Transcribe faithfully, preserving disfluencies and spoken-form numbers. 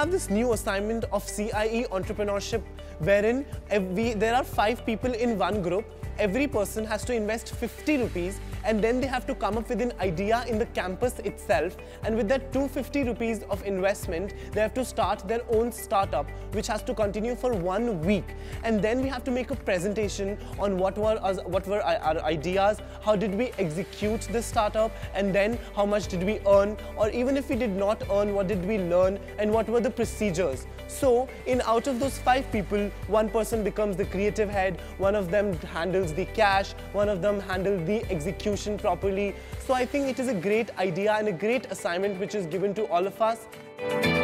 have this new assignment of C I E entrepreneurship, wherein we, there are five people in one group. Every person has to invest fifty rupees, and then they have to come up with an idea in the campus itself. And with that two hundred fifty rupees of investment, they have to start their own startup, which has to continue for one week. And then we have to make a presentation on what were our, what were our ideas, how did we execute the startup, and then how much did we earn, or even if we did not earn, what did we learn, and what were the procedures. So, in out of those five people, one person becomes the creative head, one of them handles the cash, one of them handles the execution properly. So I think it is a great idea and a great assignment which is given to all of us.